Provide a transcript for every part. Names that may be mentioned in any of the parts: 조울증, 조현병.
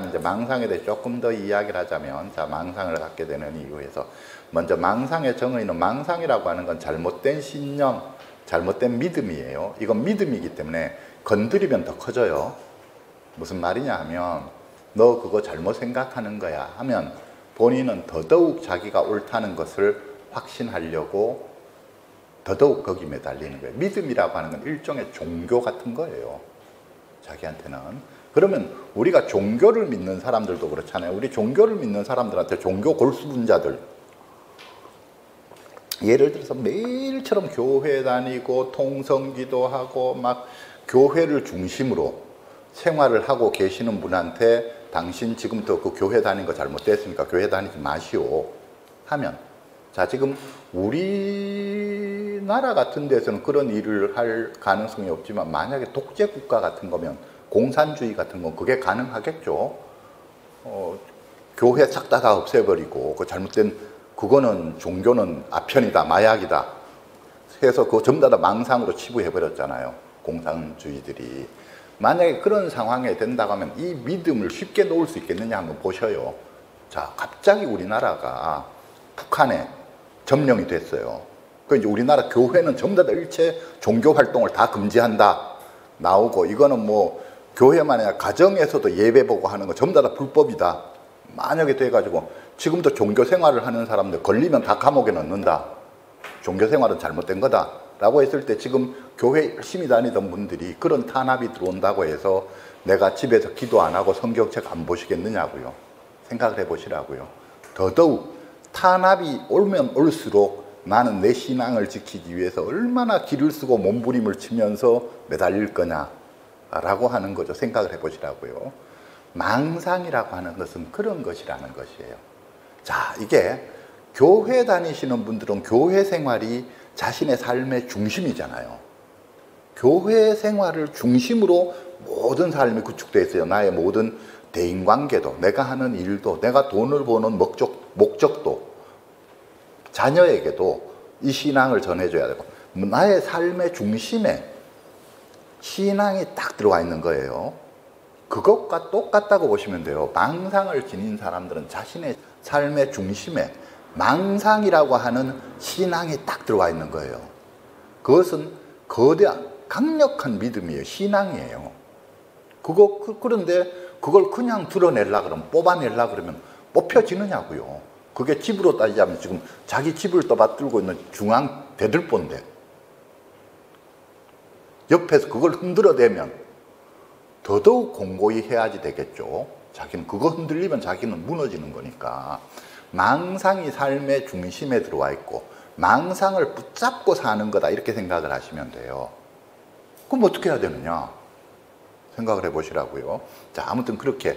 다음에 이제 망상에 대해 조금 더 이야기를 하자면, 자, 망상을 갖게 되는 이유에서 먼저 망상의 정의는, 망상이라고 하는 건 잘못된 신념, 잘못된 믿음이에요. 이건 믿음이기 때문에 건드리면 더 커져요. 무슨 말이냐 하면, 너 그거 잘못 생각하는 거야 하면 본인은 더더욱 자기가 옳다는 것을 확신하려고 더더욱 거기 매달리는 거예요. 믿음이라고 하는 건 일종의 종교 같은 거예요, 자기한테는. 그러면 우리가 종교를 믿는 사람들도 그렇잖아요. 우리 종교를 믿는 사람들한테 종교 골수분자들, 예를 들어서 매일처럼 교회 다니고 통성기도 하고 막 교회를 중심으로 생활을 하고 계시는 분한테, 당신 지금부터 그 교회 다니는 거 잘못됐으니까 교회 다니지 마시오 하면, 자, 지금 우리나라 같은 데서는 그런 일을 할 가능성이 없지만, 만약에 독재 국가 같은 거면, 공산주의 같은 건 그게 가능하겠죠. 교회 싹 다 없애버리고, 그 잘못된 그거는 종교는 아편이다, 마약이다 해서 그거 전부 다 망상으로 치부해버렸잖아요, 공산주의들이. 만약에 그런 상황에 된다고 하면 이 믿음을 쉽게 놓을 수 있겠느냐 한번 보셔요. 자, 갑자기 우리나라가 북한에 점령이 됐어요. 그러니까 이제 우리나라 교회는 전부 다 일체 종교 활동을 다 금지한다 나오고, 이거는 뭐 교회만 아니라 가정에서도 예배 보고 하는 거 전부 다 불법이다 만약에 돼가지고, 지금도 종교 생활을 하는 사람들 걸리면 다 감옥에 넣는다, 종교 생활은 잘못된 거다 라고 했을 때, 지금 교회 열심히 다니던 분들이 그런 탄압이 들어온다고 해서 내가 집에서 기도 안 하고 성경책 안 보시겠느냐고요. 생각을 해보시라고요. 더더욱 탄압이 오면 올수록 나는 내 신앙을 지키기 위해서 얼마나 기를 쓰고 몸부림을 치면서 매달릴 거냐라고 하는 거죠. 생각을 해보시라고요. 망상이라고 하는 것은 그런 것이라는 것이에요. 자, 이게 교회 다니시는 분들은 교회 생활이 자신의 삶의 중심이잖아요. 교회 생활을 중심으로 모든 삶이 구축되어 있어요. 나의 모든 대인관계도, 내가 하는 일도, 내가 돈을 버는 목적도, 자녀에게도 이 신앙을 전해줘야 되고, 나의 삶의 중심에 신앙이 딱 들어와 있는 거예요. 그것과 똑같다고 보시면 돼요. 망상을 지닌 사람들은 자신의 삶의 중심에 망상이라고 하는 신앙이 딱 들어와 있는 거예요. 그것은 거대한 강력한 믿음이에요. 신앙이에요. 그런데 그걸 그냥 드러내려고 그러면, 뽑아내려고 그러면 뽑혀지느냐고요. 그게 집으로 따지자면 지금 자기 집을 떠받들고 있는 중앙 대들보인데, 옆에서 그걸 흔들어대면 더더욱 공고히 해야지 되겠죠. 자기는 그거 흔들리면 자기는 무너지는 거니까. 망상이 삶의 중심에 들어와 있고 망상을 붙잡고 사는 거다, 이렇게 생각을 하시면 돼요. 그럼 어떻게 해야 되느냐 생각을 해보시라고요. 자, 아무튼 그렇게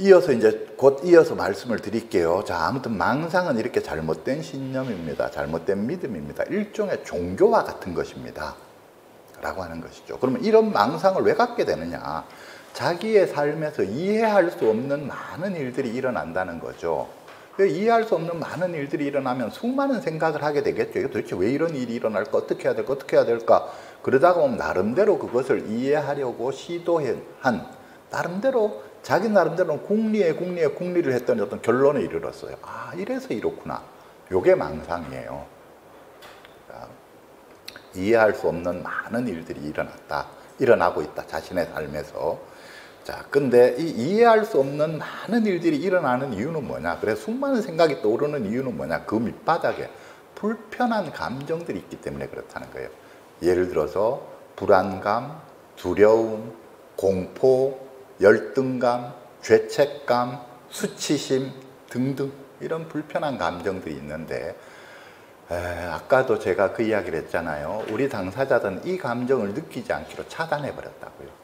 이어서 이제 곧 이어서 말씀을 드릴게요. 자, 아무튼 망상은 이렇게 잘못된 신념입니다. 잘못된 믿음입니다. 일종의 종교와 같은 것입니다 라고 하는 것이죠. 그러면 이런 망상을 왜 갖게 되느냐, 자기의 삶에서 이해할 수 없는 많은 일들이 일어난다는 거죠. 이해할 수 없는 많은 일들이 일어나면 수많은 생각을 하게 되겠죠. 도대체 왜 이런 일이 일어날까? 어떻게 해야 될까? 어떻게 해야 될까? 그러다가 나름대로 그것을 이해하려고 시도한, 나름대로 자기 나름대로는 궁리를 했더니 어떤 결론에 이르렀어요. 아, 이래서 이렇구나. 요게 망상이에요. 이해할 수 없는 많은 일들이 일어나고 있다, 자신의 삶에서. 자, 근데 이 이해할 수 없는 많은 일들이 일어나는 이유는 뭐냐, 그래서 수많은 생각이 떠오르는 이유는 뭐냐, 그 밑바닥에 불편한 감정들이 있기 때문에 그렇다는 거예요. 예를 들어서 불안감, 두려움, 공포, 열등감, 죄책감, 수치심 등등 이런 불편한 감정들이 있는데, 아까도 제가 그 이야기를 했잖아요. 우리 당사자들은 이 감정을 느끼지 않기로 차단해버렸다고요.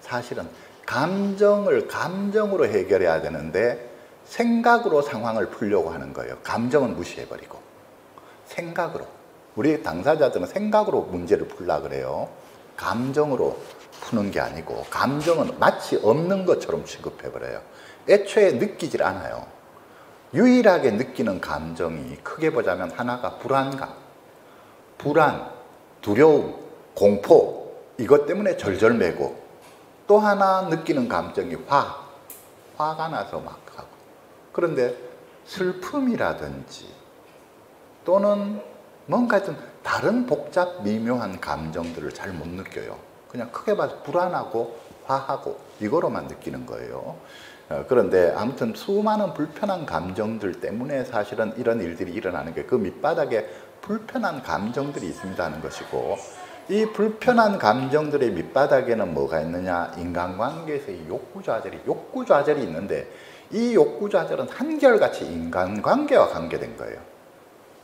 사실은 감정을 감정으로 해결해야 되는데 생각으로 상황을 풀려고 하는 거예요. 감정은 무시해버리고 생각으로, 우리 당사자들은 생각으로 문제를 풀려고 그래요. 감정으로 푸는 게 아니고, 감정은 마치 없는 것처럼 취급해버려요. 애초에 느끼질 않아요. 유일하게 느끼는 감정이 크게 보자면 하나가 불안감, 불안, 두려움, 공포, 이것 때문에 절절매고, 또 하나 느끼는 감정이 화, 화가 나서 막 하고. 그런데 슬픔이라든지 또는 뭔가 좀 다른 복잡 미묘한 감정들을 잘 못 느껴요. 그냥 크게 봐서 불안하고 화하고 이거로만 느끼는 거예요. 그런데 아무튼 수많은 불편한 감정들 때문에 사실은 이런 일들이 일어나는 게 그 밑바닥에 불편한 감정들이 있습니다는 것이고, 이 불편한 감정들의 밑바닥에는 뭐가 있느냐, 인간관계에서의 욕구좌절이 있는데, 이 욕구좌절은 한결같이 인간관계와 관계된 거예요.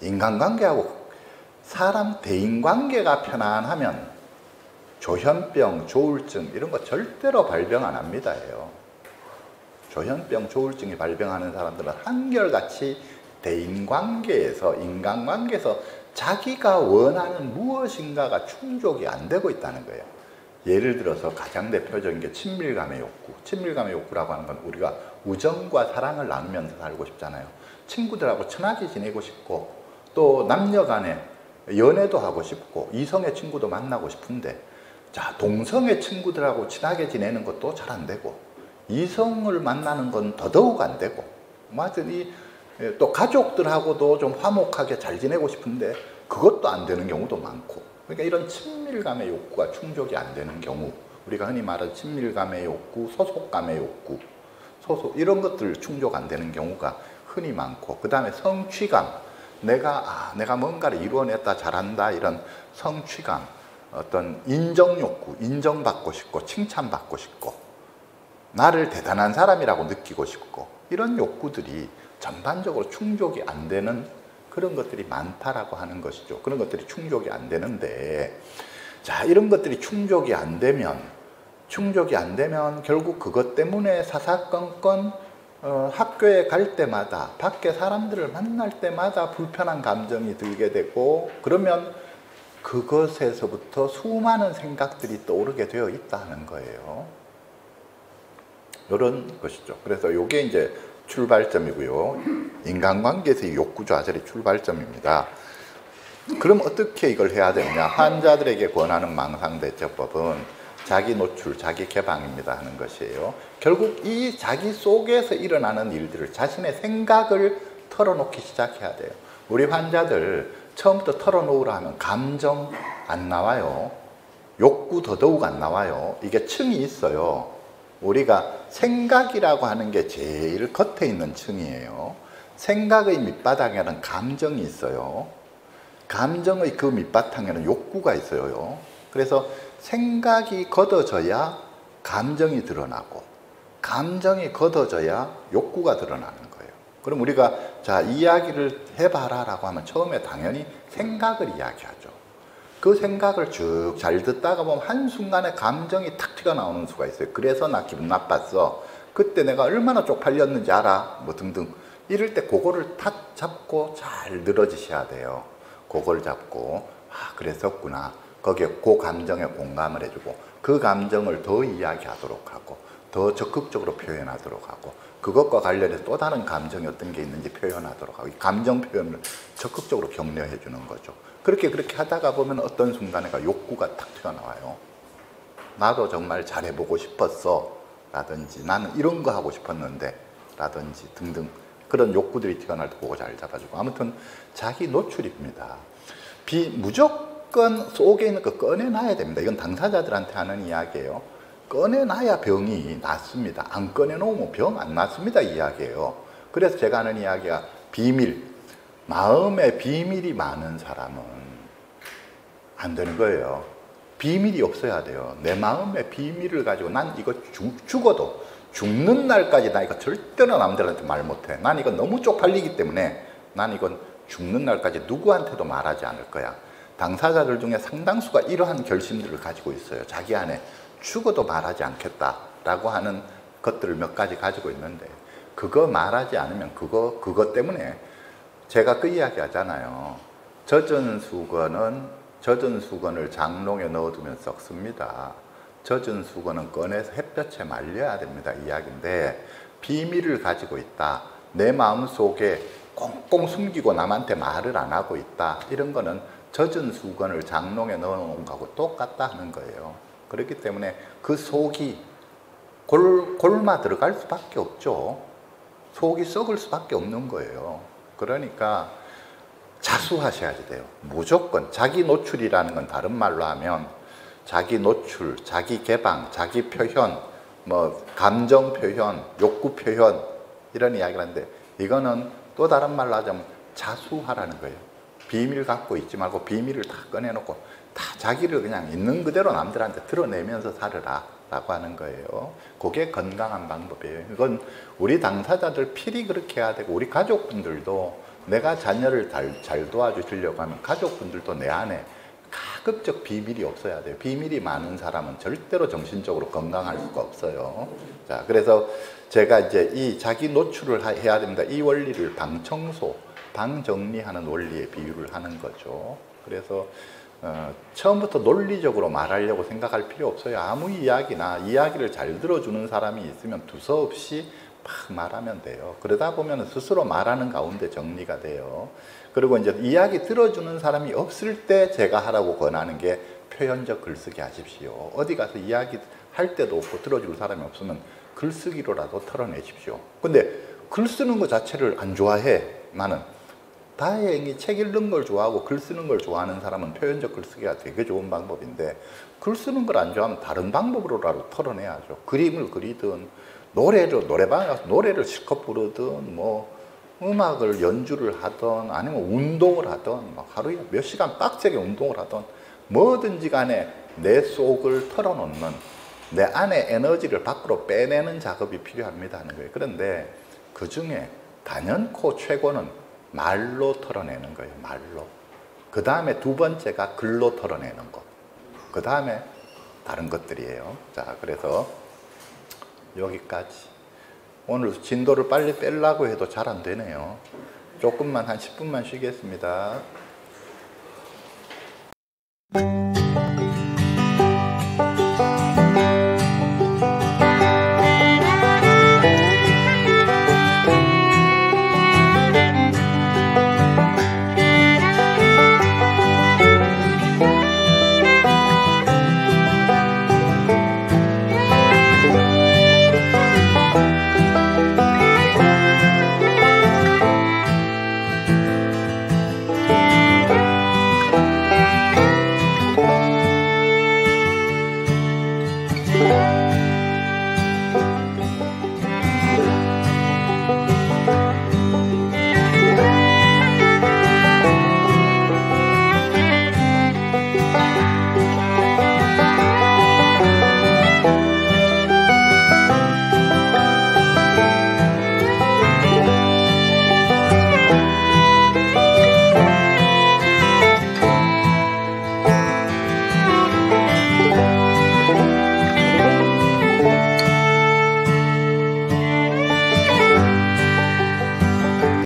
인간관계하고 사람 대인관계가 편안하면 조현병, 조울증 이런 거 절대로 발병 안 합니다. 조현병, 조울증이 발병하는 사람들은 한결같이 대인관계에서, 인간관계에서 자기가 원하는 무엇인가가 충족이 안 되고 있다는 거예요. 예를 들어서 가장 대표적인 게 친밀감의 욕구. 친밀감의 욕구라고 하는 건 우리가 우정과 사랑을 나누면서 살고 싶잖아요. 친구들하고 친하게 지내고 싶고, 또 남녀 간에 연애도 하고 싶고, 이성의 친구도 만나고 싶은데, 자, 동성의 친구들하고 친하게 지내는 것도 잘 안 되고, 이성을 만나는 건 더더욱 안 되고, 또 가족들하고도 좀 화목하게 잘 지내고 싶은데 그것도 안 되는 경우도 많고, 그러니까 이런 친밀감의 욕구가 충족이 안 되는 경우, 우리가 흔히 말하는 친밀감의 욕구, 소속감의 욕구, 이런 것들 충족 안 되는 경우가 흔히 많고, 그 다음에 성취감, 내가 뭔가를 이루어냈다, 잘한다, 이런 성취감, 어떤 인정 욕구, 인정받고 싶고, 칭찬받고 싶고, 나를 대단한 사람이라고 느끼고 싶고, 이런 욕구들이 전반적으로 충족이 안 되는 그런 것들이 많다라고 하는 것이죠. 그런 것들이 충족이 안 되는데, 자, 이런 것들이 충족이 안 되면 결국 그것 때문에 사사건건 학교에 갈 때마다, 밖에 사람들을 만날 때마다 불편한 감정이 들게 되고, 그러면 그것에서부터 수많은 생각들이 떠오르게 되어 있다는 거예요. 이런 것이죠. 그래서 이게 이제 출발점이고요. 인간관계에서의 욕구좌절이 출발점입니다. 그럼 어떻게 이걸 해야 되느냐. 환자들에게 권하는 망상대처법은 자기 노출, 자기 개방입니다 하는 것이에요. 결국 이 자기 속에서 일어나는 일들을, 자신의 생각을 털어놓기 시작해야 돼요. 우리 환자들 처음부터 털어놓으라 하면 감정 안 나와요. 욕구 더더욱 안 나와요. 이게 층이 있어요. 우리가 생각이라고 하는 게 제일 겉에 있는 층이에요. 생각의 밑바닥에는 감정이 있어요. 감정의 그 밑바탕에는 욕구가 있어요. 그래서 생각이 걷어져야 감정이 드러나고, 감정이 걷어져야 욕구가 드러나는 거예요. 그럼 우리가, 자, 이야기를 해봐라 라고 하면 처음에 당연히 생각을 이야기하죠. 그 생각을 쭉 잘 듣다가 보면 한순간에 감정이 탁 튀어나오는 수가 있어요. 그래서 나 기분 나빴어. 그때 내가 얼마나 쪽팔렸는지 알아? 뭐 등등. 이럴 때 그거를 탁 잡고 잘 늘어지셔야 돼요. 그걸 잡고, 아, 그랬었구나. 거기에 그 감정에 공감을 해주고, 그 감정을 더 이야기하도록 하고, 더 적극적으로 표현하도록 하고, 그것과 관련해서 또 다른 감정이 어떤 게 있는지 표현하도록 하고, 이 감정 표현을 적극적으로 격려해 주는 거죠. 그렇게 하다가 보면 어떤 순간에가 욕구가 탁 튀어나와요. 나도 정말 잘해보고 싶었어 라든지, 나는 이런 거 하고 싶었는데 라든지 등등, 그런 욕구들이 튀어나올 때 그거 잘 잡아주고. 아무튼 자기 노출입니다. 무조건 속에 있는 거 꺼내놔야 됩니다. 이건 당사자들한테 하는 이야기예요. 꺼내놔야 병이 낫습니다. 안 꺼내놓으면 병 안 낫습니다 이야기예요. 그래서 제가 하는 이야기가 비밀, 마음에 비밀이 많은 사람은 안 되는 거예요. 비밀이 없어야 돼요. 내 마음에 비밀을 가지고, 난 이거 죽어도 죽는 날까지 나 이거 절대로 남들한테 말 못해. 난 이거 너무 쪽팔리기 때문에 난 이건 죽는 날까지 누구한테도 말하지 않을 거야. 당사자들 중에 상당수가 이러한 결심들을 가지고 있어요. 자기 안에 죽어도 말하지 않겠다라고 하는 것들을 몇 가지 가지고 있는데, 그거 말하지 않으면 그거 때문에 제가 그 이야기 하잖아요. 젖은 수건을 장롱에 넣어두면 썩습니다. 젖은 수건은 꺼내서 햇볕에 말려야 됩니다 이야기인데, 비밀을 가지고 있다, 내 마음속에 꽁꽁 숨기고 남한테 말을 안 하고 있다, 이런 거는 젖은 수건을 장롱에 넣어놓은 거하고 똑같다 하는 거예요. 그렇기 때문에 그 속이 골마 들어갈 수밖에 없죠. 속이 썩을 수밖에 없는 거예요. 그러니까 자수하셔야 돼요. 무조건 자기 노출이라는 건 다른 말로 하면 자기 노출, 자기 개방, 자기 표현, 뭐 감정 표현, 욕구 표현 이런 이야기를 하는데 이거는 또 다른 말로 하자면 자수하라는 거예요. 비밀 갖고 있지 말고 비밀을 다 꺼내놓고 다 자기를 그냥 있는 그대로 남들한테 드러내면서 살으라 라고 하는 거예요. 그게 건강한 방법이에요. 이건 우리 당사자들 필히 그렇게 해야 되고 우리 가족분들도 내가 자녀를 잘 도와주시려고 하면 가족분들도 내 안에 가급적 비밀이 없어야 돼요. 비밀이 많은 사람은 절대로 정신적으로 건강할 수가 없어요. 자, 그래서 제가 이제 이 자기 노출을 해야 됩니다. 이 원리를 방청소, 방정리하는 원리에 비유를 하는 거죠. 그래서 처음부터 논리적으로 말하려고 생각할 필요 없어요. 아무 이야기나 이야기를 잘 들어주는 사람이 있으면 두서없이 막 말하면 돼요. 그러다 보면 스스로 말하는 가운데 정리가 돼요. 그리고 이제 이야기 들어주는 사람이 없을 때 제가 하라고 권하는 게 표현적 글쓰기 하십시오. 어디 가서 이야기 할 때도 없고 들어줄 사람이 없으면 글쓰기로라도 털어내십시오. 근데 글 쓰는 것 자체를 안 좋아해. 나는 다행히 책 읽는 걸 좋아하고 글 쓰는 걸 좋아하는 사람은 표현적 글쓰기가 되게 좋은 방법인데 글 쓰는 걸 안 좋아하면 다른 방법으로라도 털어내야죠. 그림을 그리든 노래방에 가서 노래를 실컷 부르든 뭐 음악을 연주를 하든 아니면 운동을 하든 막 하루에 몇 시간 빡세게 운동을 하든 뭐든지 간에 내 속을 털어놓는 내 안에 에너지를 밖으로 빼내는 작업이 필요합니다 하는 거예요. 그런데 그 중에 단연코 최고는 말로 털어내는 거예요. 말로. 그 다음에 두 번째가 글로 털어내는 것. 그 다음에 다른 것들이에요. 자, 그래서 여기까지. 오늘 진도를 빨리 빼려고 해도 잘 안 되네요. 조금만 한 10분만 쉬겠습니다.